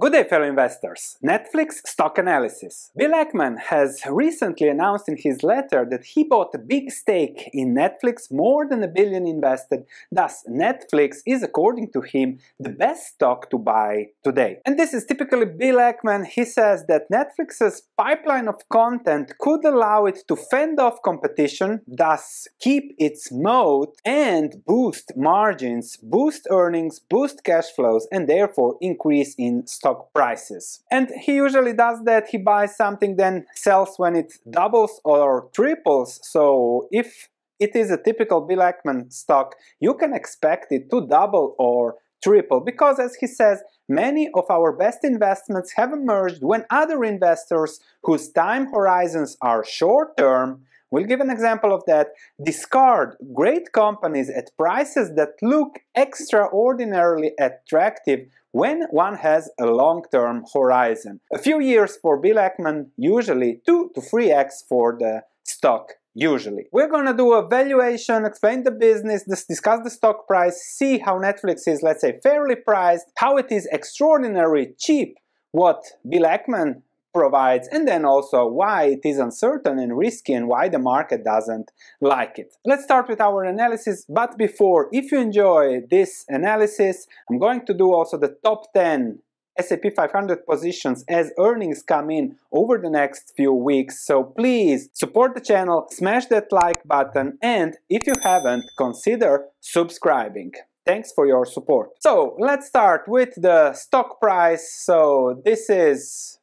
Good day, fellow investors. Netflix stock analysis. Bill Ackman has recently announced in his letter that he bought a big stake in Netflix, more than $1 billion invested. Thus, Netflix is, according to him, the best stock to buy today. And this is typically Bill Ackman. He says that Netflix's pipeline of content could allow it to fend off competition, thus keep its moat and boost margins, boost earnings, boost cash flows, and therefore increase in stock prices. And he usually does that. He buys something, then sells when it doubles or triples. So if it is a typical Bill Ackman stock, you can expect it to double or triple, because as he says, many of our best investments have emerged when other investors whose time horizons are short-term, we'll give an example of that, discard great companies at prices that look extraordinarily attractive when one has a long-term horizon. A few years for Bill Ackman, usually 2 to 3x for the stock. Usually. We're gonna do a valuation, explain the business, discuss the stock price, see how Netflix is, let's say, fairly priced, how it is extraordinarily cheap, what Bill Ackman provides, and then also why it is uncertain and risky and why the market doesn't like it. Let's start with our analysis, but before, if you enjoy this analysis, I'm going to do also the top 10 S&P 500 positions as earnings come in over the next few weeks. So please support the channel, smash that like button, and if you haven't, consider subscribing. Thanks for your support. So let's start with the stock price. So this is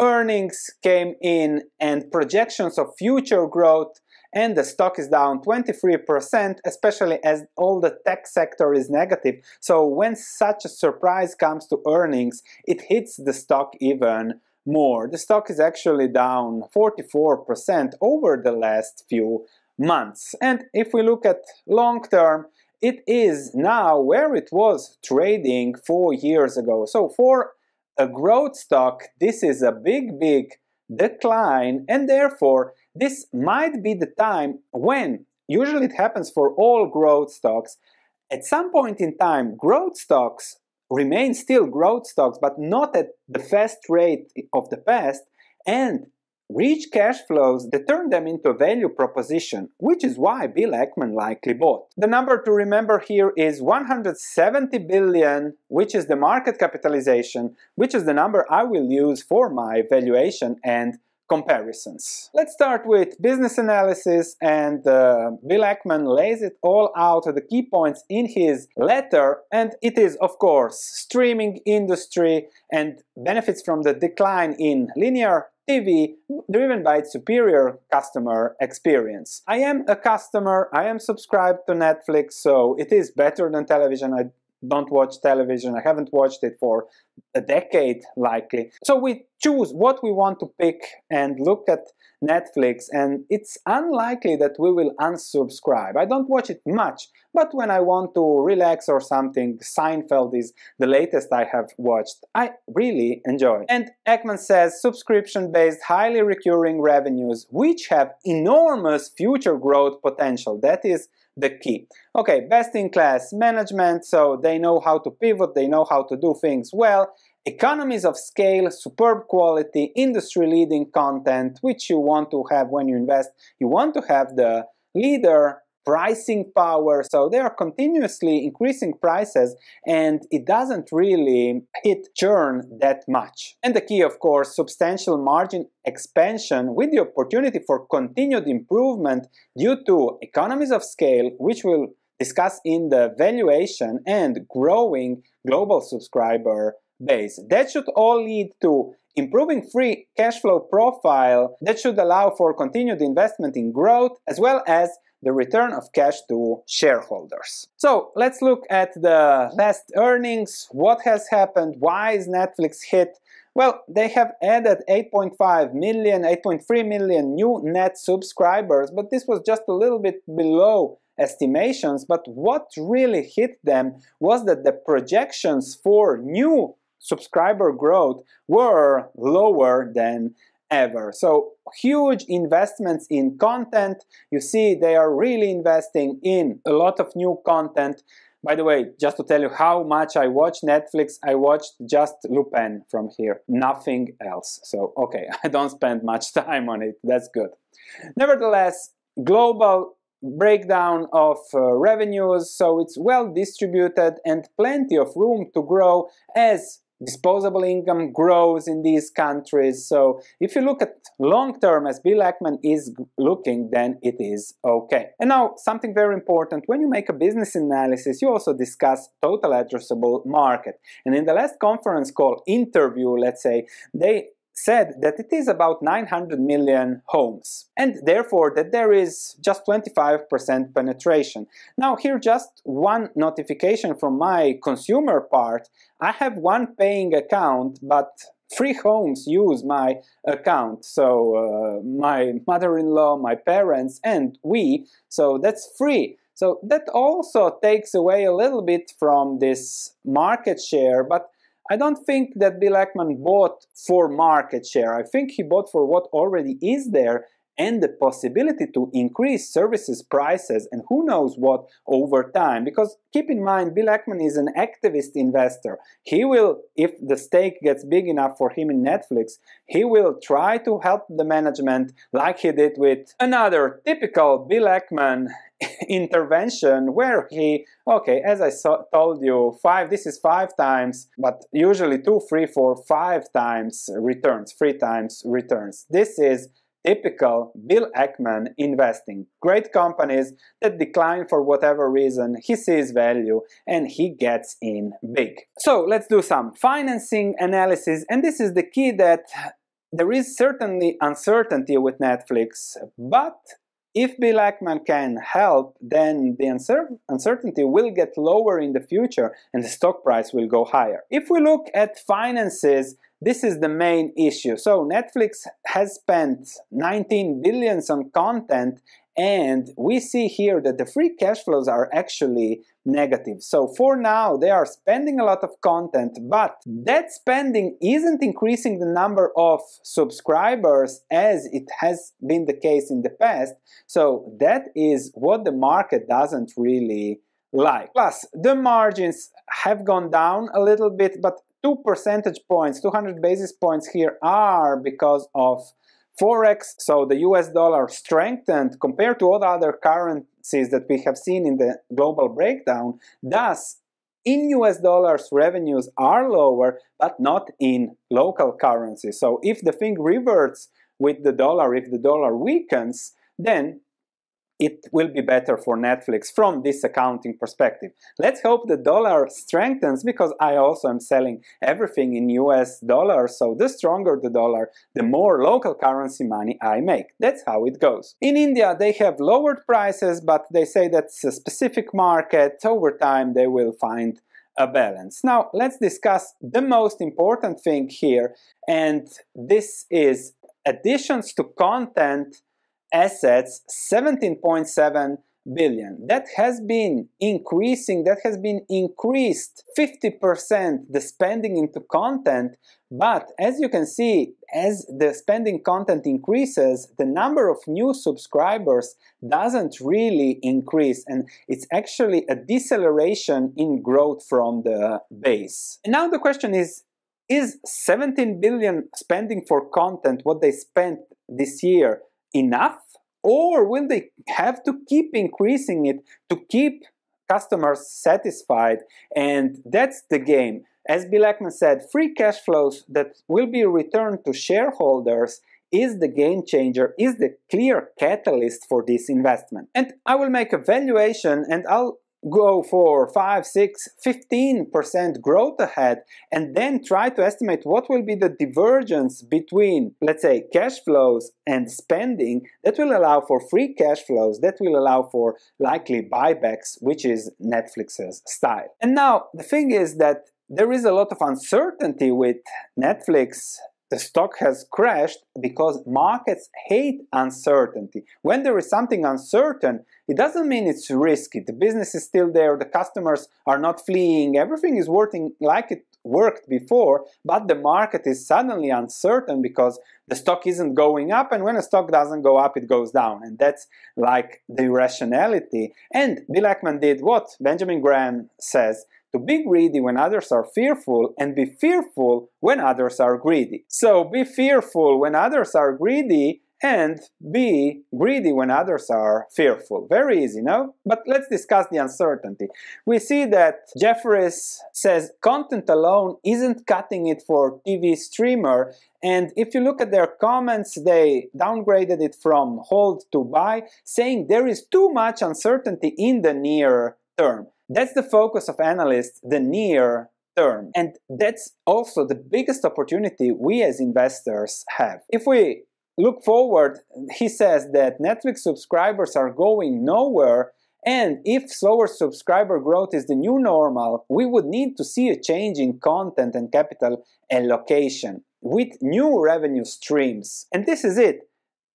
earnings came in and projections of future growth, and the stock is down 23%, especially as all the tech sector is negative. So when such a surprise comes to earnings, it hits the stock even more. The stock is actually down 44% over the last few months. And if we look at long term, it is now where it was trading 4 years ago. So for a growth stock, this is a big decline, and therefore this might be the time when, usually it happens for all growth stocks, at some point in time growth stocks remain still growth stocks, but not at the fast rate of the past, and reach cash flows that turn them into a value proposition, which is why Bill Ackman likely bought. The number to remember here is $170 billion, which is the market capitalization, which is the number I will use for my valuation and comparisons. Let's start with business analysis, and Bill Ackman lays it all out, the key points in his letter, and it is of course streaming industry and benefits from the decline in linear TV driven by its superior customer experience. I am a customer, I am subscribed to Netflix, so it is better than television. I don't watch television, I haven't watched it for a decade likely. So we choose what we want to pick and look at Netflix, and it's unlikely that we will unsubscribe. I don't watch it much, but when I want to relax or something, Seinfeld is the latest I have watched. I really enjoy it. And Ackman says subscription-based, highly recurring revenues, which have enormous future growth potential. That is the key. Okay, best-in-class management, so they know how to pivot, they know how to do things well. Economies of scale, superb quality, industry-leading content, which you want to have when you invest. You want to have the leader, pricing power, so they are continuously increasing prices and it doesn't really hit churn that much. And the key, of course, substantial margin expansion with the opportunity for continued improvement due to economies of scale, which we'll discuss in the valuation, and growing global subscriber base. That should all lead to improving free cash flow profile that should allow for continued investment in growth as well as the return of cash to shareholders. So let's look at the last earnings. What has happened? Why is Netflix hit? Well, they have added 8.3 million new net subscribers, but this was just a little bit below estimations. But what really hit them was that the projections for new subscriber growth were lower than ever. So huge investments in content. You see, they are really investing in a lot of new content. By the way, just to tell you how much I watch Netflix, I watched just Lupin from here, nothing else. So, okay, I don't spend much time on it, that's good. Nevertheless, global breakdown of revenues, so it's well distributed and plenty of room to grow as disposable income grows in these countries. So if you look at long term as Bill Ackman is looking, then it is okay. And now something very important. When you make a business analysis, you also discuss total addressable market. And in the last conference call interview, let's say, they said that it is about 900 million homes, and therefore that there is just 25% penetration. Now here just one notification from my consumer part. I have one paying account, but 3 homes use my account. So my mother-in-law, my parents, and we, so that's free. So that also takes away a little bit from this market share, but I don't think that Bill Ackman bought for market share. I think he bought for what already is there and the possibility to increase services prices and who knows what over time. Because keep in mind, Bill Ackman is an activist investor. He will, if the stake gets big enough for him in Netflix, he will try to help the management like he did with another typical Bill Ackman intervention where he, okay, as I told you, this is 5 times, but usually 2, 3, 4, 5 times returns, 3 times returns. This is typical Bill Ackman investing. Great companies that decline for whatever reason, he sees value and he gets in big. So let's do some financing analysis, and this is the key that there is certainly uncertainty with Netflix, but if Bill Ackman can help, then the uncertainty will get lower in the future and the stock price will go higher. If we look at finances, this is the main issue. So Netflix has spent 19 billion on content, and we see here that the free cash flows are actually negative. So for now, they are spending a lot of content, but that spending isn't increasing the number of subscribers as it has been the case in the past. So that is what the market doesn't really like. Plus, the margins have gone down a little bit, but 2 percentage points, 200 basis points here are because of Forex, so the US dollar strengthened compared to all the other currencies that we have seen in the global breakdown. Thus, in US dollars, revenues are lower, but not in local currency. So if the thing reverts with the dollar, if the dollar weakens, then it will be better for Netflix from this accounting perspective. Let's hope the dollar strengthens, because I also am selling everything in US dollars, so the stronger the dollar, the more local currency money I make. That's how it goes. In India, they have lowered prices, but they say that's a specific market. Over time, they will find a balance. Now, let's discuss the most important thing here, and this is additions to content assets, 17.7 billion. That has been increasing, that has been increased 50% the spending into content, but as you can see, as the spending content increases, the number of new subscribers doesn't really increase, and it's actually a deceleration in growth from the base. And now the question is 17 billion spending for content, what they spent this year, enough, or will they have to keep increasing it to keep customers satisfied? And that's the game. As Bill Ackman said, free cash flows that will be returned to shareholders is the game changer, is the clear catalyst for this investment. And I will make a valuation and I'll go for 5, 6, 15% growth ahead, and then try to estimate what will be the divergence between, let's say, cash flows and spending that will allow for free cash flows, that will allow for likely buybacks, which is Netflix's style. And now, the thing is that there is a lot of uncertainty with Netflix. The stock has crashed because markets hate uncertainty. When there is something uncertain, it doesn't mean it's risky. The business is still there, the customers are not fleeing, everything is working like it worked before, but the market is suddenly uncertain because the stock isn't going up, and when a stock doesn't go up, it goes down. And that's like the irrationality. And Bill Ackman did what Benjamin Graham says: to be greedy when others are fearful, and be fearful when others are greedy. So be fearful when others are greedy, and be greedy when others are fearful. Very easy, no? But let's discuss the uncertainty. We see that Jefferies says content alone isn't cutting it for TV streamer, and if you look at their comments, they downgraded it from hold to buy, saying there is too much uncertainty in the near term. That's the focus of analysts, the near term. And that's also the biggest opportunity we as investors have. If we look forward, he says that Netflix subscribers are going nowhere, and if slower subscriber growth is the new normal, we would need to see a change in content and capital allocation with new revenue streams. And this is it.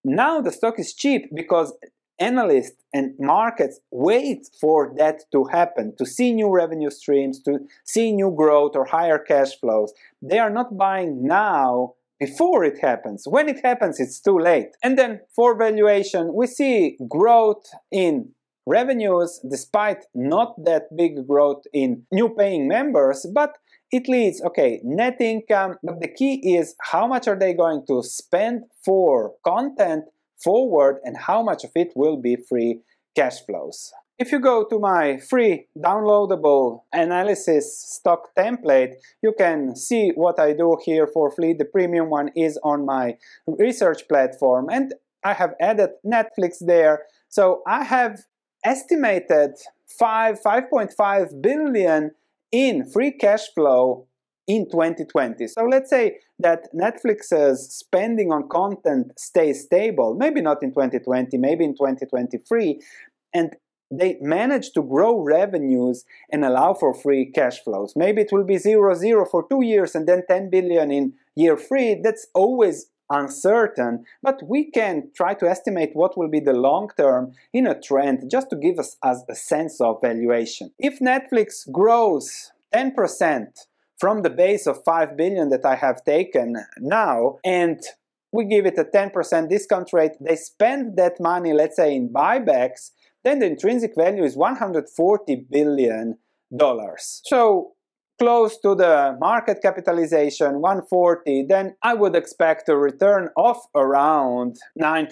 Now the stock is cheap because analysts and markets wait for that to happen, to see new revenue streams, to see new growth or higher cash flows. They are not buying now before it happens. When it happens, it's too late. And then for valuation, we see growth in revenues despite not that big growth in new paying members, but it leads, okay, net income, but the key is how much are they going to spend for content forward and how much of it will be free cash flows. If you go to my free downloadable analysis stock template, you can see what I do here for free. The premium one is on my research platform, and I have added Netflix there. So I have estimated 5.5 billion in free cash flow in 2020. So let's say that Netflix's spending on content stays stable, maybe not in 2020, maybe in 2023, and they manage to grow revenues and allow for free cash flows. Maybe it will be 0 for 2 years and then 10 billion in year 3. That's always uncertain, but we can try to estimate what will be the long term in a trend just to give us a sense of valuation. If Netflix grows 10% from the base of 5 billion that I have taken now, and we give it a 10% discount rate, they spend that money, let's say, in buybacks, then the intrinsic value is $140 billion. So close to the market capitalization, 140, then I would expect a return of around 9%,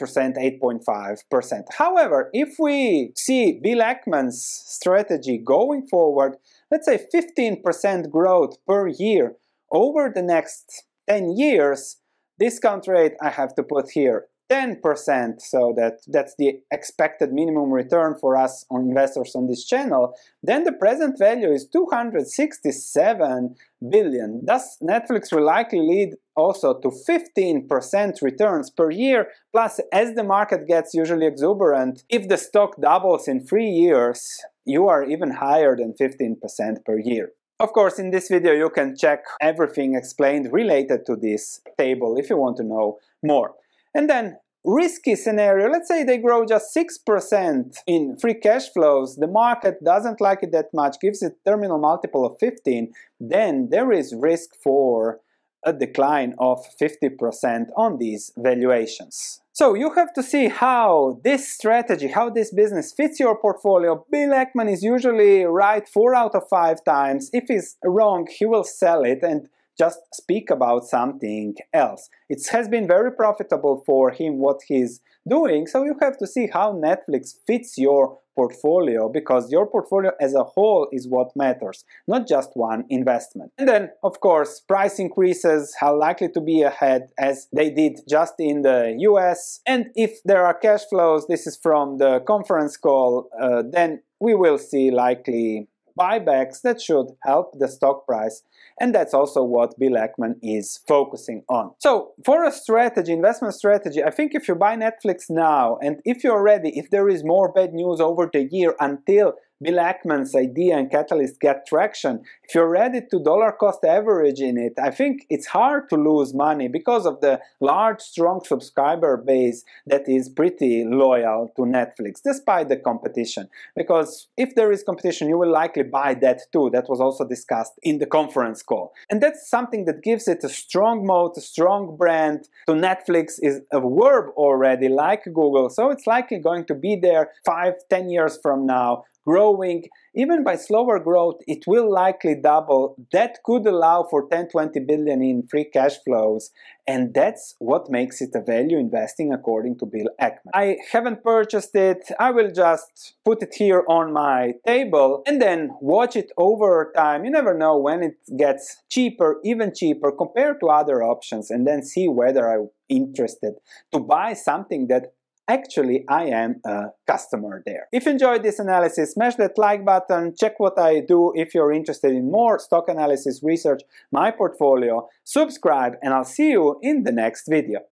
8.5%. However, if we see Bill Ackman's strategy going forward, let's say 15% growth per year over the next 10 years, discount rate I have to put here 10%, so that's the expected minimum return for us on investors on this channel, then the present value is 267 billion. Thus, Netflix will likely lead also to 15% returns per year, plus as the market gets usually exuberant, if the stock doubles in 3 years, you are even higher than 15% per year. Of course, in this video you can check everything explained related to this table if you want to know more. And then risky scenario, let's say they grow just 6% in free cash flows, the market doesn't like it that much, gives it terminal multiple of 15, then there is risk for a decline of 50% on these valuations. So you have to see how this strategy, how this business fits your portfolio. Bill Ackman is usually right 4 out of 5 times. If he's wrong, he will sell it and just speak about something else. It has been very profitable for him what he's doing, so you have to see how Netflix fits your portfolio, because your portfolio as a whole is what matters, not just one investment. And then, of course, price increases are likely to be ahead as they did just in the US. And if there are cash flows, this is from the conference call, then we will see likely buybacks that should help the stock price, and that's also what Bill Ackman is focusing on. So for a strategy, investment strategy, I think if you buy Netflix now, and if you're ready, if there is more bad news over the year until Bill Ackman's idea and Catalyst get traction, if you're ready to dollar cost average in it, I think it's hard to lose money because of the large, strong subscriber base that is pretty loyal to Netflix, despite the competition. Because if there is competition, you will likely buy that too. That was also discussed in the conference call. And that's something that gives it a strong moat, a strong brand. To Netflix is a verb already, like Google. So it's likely going to be there 5-10 years from now, growing. Even by slower growth, it will likely double. That could allow for 10-20 billion in free cash flows. And that's what makes it a value investing, according to Bill Ackman. I haven't purchased it. I will just put it here on my table and then watch it over time. You never know when it gets cheaper, even cheaper, compared to other options, and then see whether I'm interested to buy something that actually I am a customer there. If you enjoyed this analysis, smash that like button, check what I do if you're interested in more stock analysis, research, my portfolio, subscribe, and I'll see you in the next video.